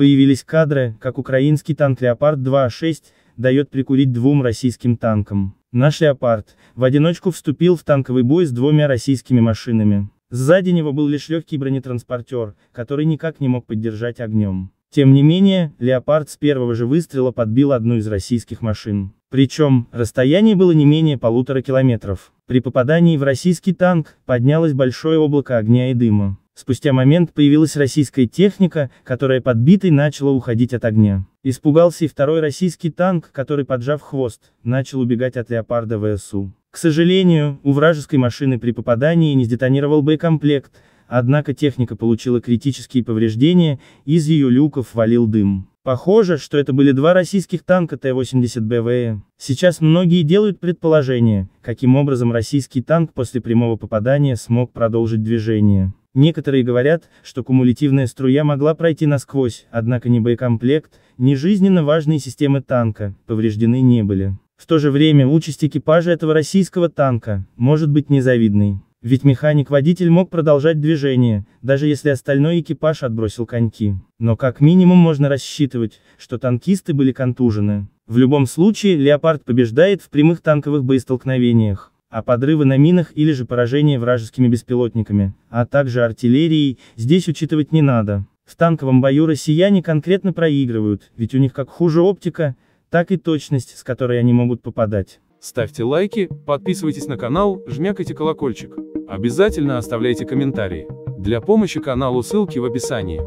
Появились кадры, как украинский танк «Леопард-2А6» дает прикурить двум российским танкам. Наш «Леопард» в одиночку вступил в танковый бой с двумя российскими машинами. Сзади него был лишь легкий бронетранспортер, который никак не мог поддержать огнем. Тем не менее, «Леопард» с первого же выстрела подбил одну из российских машин. Причем, расстояние было не менее 1,5 километров. При попадании в российский танк поднялось большое облако огня и дыма. Спустя момент появилась российская техника, которая подбитой начала уходить от огня. Испугался и второй российский танк, который, поджав хвост, начал убегать от «Леопарда» ВСУ. К сожалению, у вражеской машины при попадании не сдетонировал боекомплект, однако техника получила критические повреждения, из ее люков валил дым. Похоже, что это были два российских танка Т-80БВМ. Сейчас многие делают предположение, каким образом российский танк после прямого попадания смог продолжить движение. Некоторые говорят, что кумулятивная струя могла пройти насквозь, однако ни боекомплект, ни жизненно важные системы танка повреждены не были. В то же время участь экипажа этого российского танка может быть незавидной. Ведь механик-водитель мог продолжать движение, даже если остальной экипаж отбросил коньки. Но как минимум можно рассчитывать, что танкисты были контужены. В любом случае, «Леопард» побеждает в прямых танковых боестолкновениях. А подрывы на минах или же поражение вражескими беспилотниками, а также артиллерией, здесь учитывать не надо. В танковом бою россияне конкретно проигрывают, ведь у них как хуже оптика, так и точность, с которой они могут попадать. Ставьте лайки, подписывайтесь на канал, жмякайте колокольчик. Обязательно оставляйте комментарии. Для помощи каналу ссылки в описании.